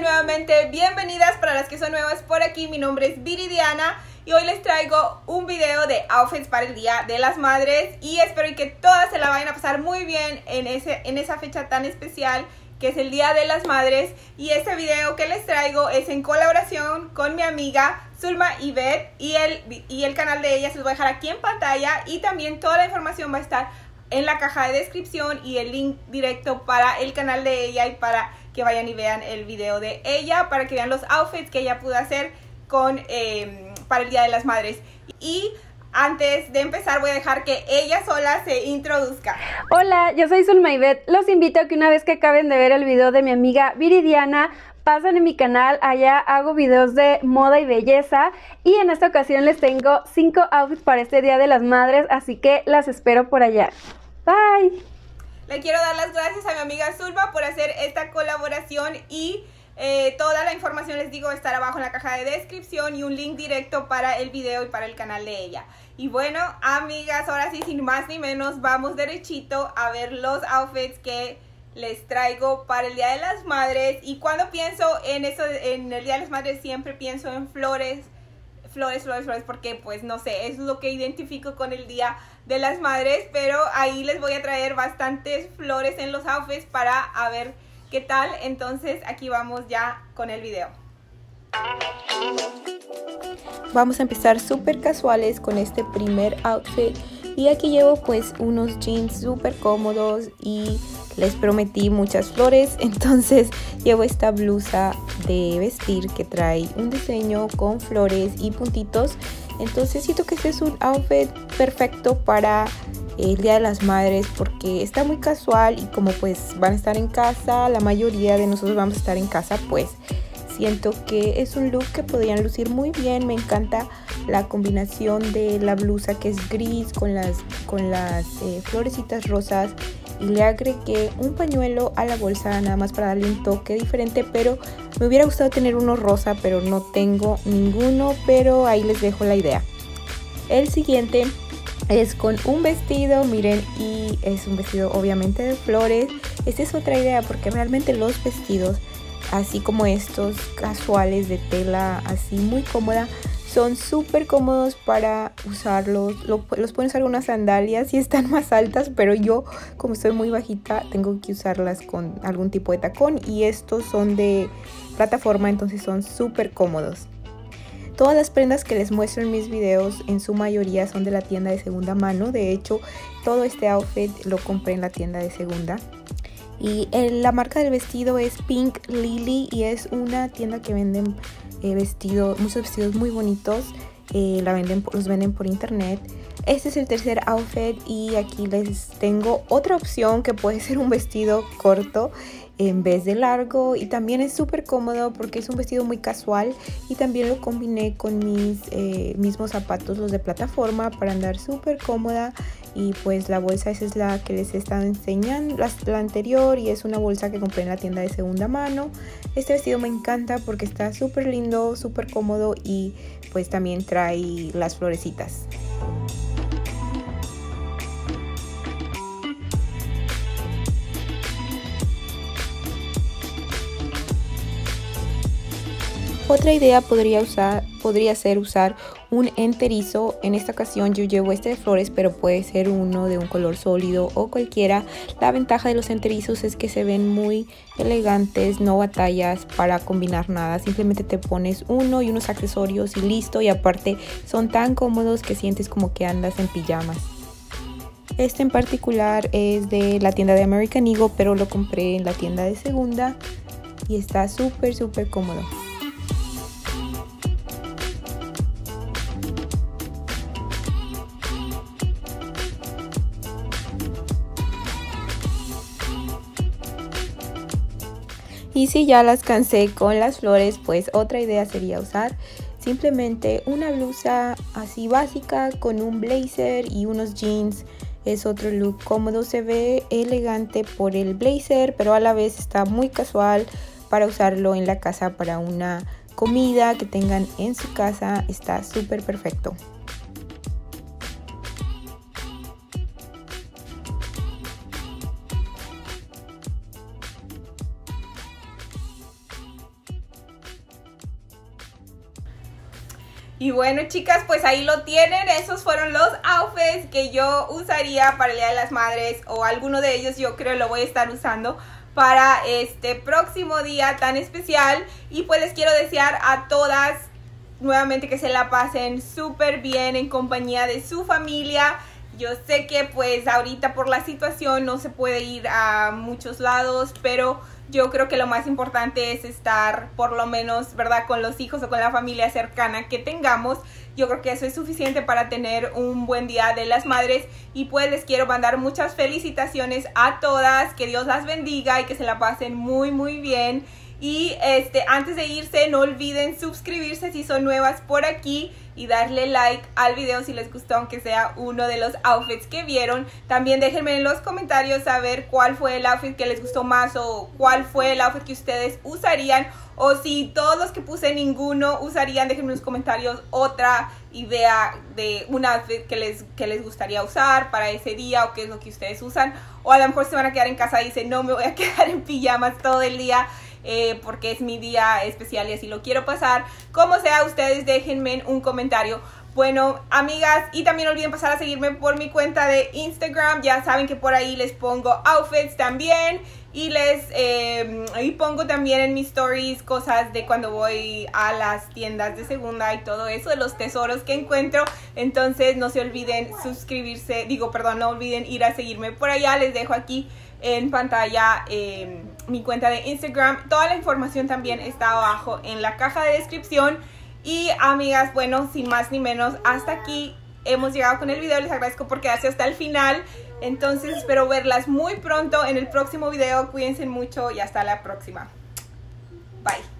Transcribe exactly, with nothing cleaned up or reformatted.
sean nuevamente bienvenidas para las que son nuevas por aquí. Mi nombre es Viridiana y hoy les traigo un video de outfits para el Día de las Madres y espero que todas se la vayan a pasar muy bien en, ese, en esa fecha tan especial que es el Día de las Madres. Y este video que les traigo es en colaboración con mi amiga Zulma Ibeth y el, y el canal de ella se los voy a dejar aquí en pantalla, y también toda la información va a estar en la caja de descripción y el link directo para el canal de ella, y para que vayan y vean el video de ella, para que vean los outfits que ella pudo hacer con, eh, para el Día de las Madres. Y antes de empezar voy a dejar que ella sola se introduzca. Hola, yo soy Zulma Ibeth. Los invito a que una vez que acaben de ver el video de mi amiga Viridiana, pasen en mi canal, allá hago videos de moda y belleza, y en esta ocasión les tengo cinco outfits para este Día de las Madres, así que las espero por allá. Bye. Le quiero dar las gracias a mi amiga Zulma por hacer esta colaboración, y eh, toda la información, les digo, estará abajo en la caja de descripción y un link directo para el video y para el canal de ella. Y bueno, amigas, ahora sí, sin más ni menos, vamos derechito a ver los outfits que les traigo para el Día de las Madres. Y cuando pienso en eso, en el Día de las Madres, siempre pienso en flores, flores, flores, flores, porque pues no sé, es lo que identifico con el Día de las Madres, pero ahí les voy a traer bastantes flores en los outfits para a ver qué tal. Entonces aquí vamos ya con el video. Vamos a empezar súper casuales con este primer outfit, y aquí llevo pues unos jeans súper cómodos y les prometí muchas flores, entonces llevo esta blusa de vestir que trae un diseño con flores y puntitos. Entonces siento que este es un outfit perfecto para el Día de las Madres, porque está muy casual, y como pues van a estar en casa, la mayoría de nosotros vamos a estar en casa, pues siento que es un look que podrían lucir muy bien. Me encanta la combinación de la blusa que es gris con las, con las eh, florecitas rosas, y le agregué un pañuelo a la bolsa nada más para darle un toque diferente, pero me hubiera gustado tener uno rosa, pero no tengo ninguno, pero ahí les dejo la idea. El siguiente es con un vestido, miren, y es un vestido obviamente de flores. Esta es otra idea, porque realmente los vestidos, así como estos casuales de tela así muy cómoda, son súper cómodos para usarlos. Lo, los pueden usar unas sandalias si están más altas, pero yo, como estoy muy bajita, tengo que usarlas con algún tipo de tacón, y estos son de plataforma, entonces son súper cómodos. Todas las prendas que les muestro en mis videos, en su mayoría, son de la tienda de segunda mano. De hecho, todo este outfit lo compré en la tienda de segunda. Y el, la marca del vestido es Pink Lily, y es una tienda que venden eh, vestido, muchos vestidos muy bonitos, eh, la venden, los venden por internet. Este es el tercer outfit, y aquí les tengo otra opción que puede ser un vestido corto en vez de largo, y también es súper cómodo porque es un vestido muy casual, y también lo combiné con mis eh, mismos zapatos, los de plataforma, para andar súper cómoda. Y pues la bolsa, esa es la que les he estado enseñando, la, la anterior, y es una bolsa que compré en la tienda de segunda mano. Este vestido me encanta porque está súper lindo, súper cómodo, y pues también trae las florecitas. Otra idea podría, usar, podría ser usar un enterizo. En esta ocasión yo llevo este de flores, pero puede ser uno de un color sólido o cualquiera. La ventaja de los enterizos es que se ven muy elegantes, no batallas para combinar nada. Simplemente te pones uno y unos accesorios y listo. Y aparte son tan cómodos que sientes como que andas en pijamas. Este en particular es de la tienda de American Eagle, pero lo compré en la tienda de segunda, y está súper súper cómodo. Y si ya las cansé con las flores, pues otra idea sería usar simplemente una blusa así básica con un blazer y unos jeans. Es otro look cómodo, se ve elegante por el blazer, pero a la vez está muy casual para usarlo en la casa, para una comida que tengan en su casa. Está súper perfecto. Y bueno, chicas, pues ahí lo tienen. Esos fueron los outfits que yo usaría para el Día de las Madres, o alguno de ellos yo creo lo voy a estar usando para este próximo día tan especial. Y pues les quiero desear a todas nuevamente que se la pasen súper bien en compañía de su familia. Yo sé que pues ahorita por la situación no se puede ir a muchos lados, pero yo creo que lo más importante es estar por lo menos, ¿verdad?, con los hijos o con la familia cercana que tengamos. Yo creo que eso es suficiente para tener un buen Día de las Madres. Y pues les quiero mandar muchas felicitaciones a todas. Que Dios las bendiga y que se la pasen muy muy bien. Y este, antes de irse, no olviden suscribirse si son nuevas por aquí y darle like al video si les gustó, aunque sea uno de los outfits que vieron. También déjenme en los comentarios saber cuál fue el outfit que les gustó más, o cuál fue el outfit que ustedes usarían, o si todos los que puse ninguno usarían. Déjenme en los comentarios otra idea de un outfit que les, que les gustaría usar para ese día, o qué es lo que ustedes usan. O a lo mejor se van a quedar en casa y dicen, no, me voy a quedar en pijamas todo el día. Eh, porque es mi día especial y así lo quiero pasar. Como sea, ustedes déjenme un comentario. Bueno, amigas, y también no olviden pasar a seguirme por mi cuenta de Instagram. Ya saben que por ahí les pongo outfits también. Y les eh, y pongo también en mis stories cosas de cuando voy a las tiendas de segunda y todo eso, de los tesoros que encuentro. Entonces no se olviden suscribirse, digo, perdón, no olviden ir a seguirme por allá. Les dejo aquí en pantalla eh, mi cuenta de Instagram. Toda la información también está abajo en la caja de descripción. Y amigas, bueno, sin más ni menos, hasta aquí hemos llegado con el video. Les agradezco por quedarse hasta el final. Entonces espero verlas muy pronto en el próximo video. Cuídense mucho y hasta la próxima. Bye.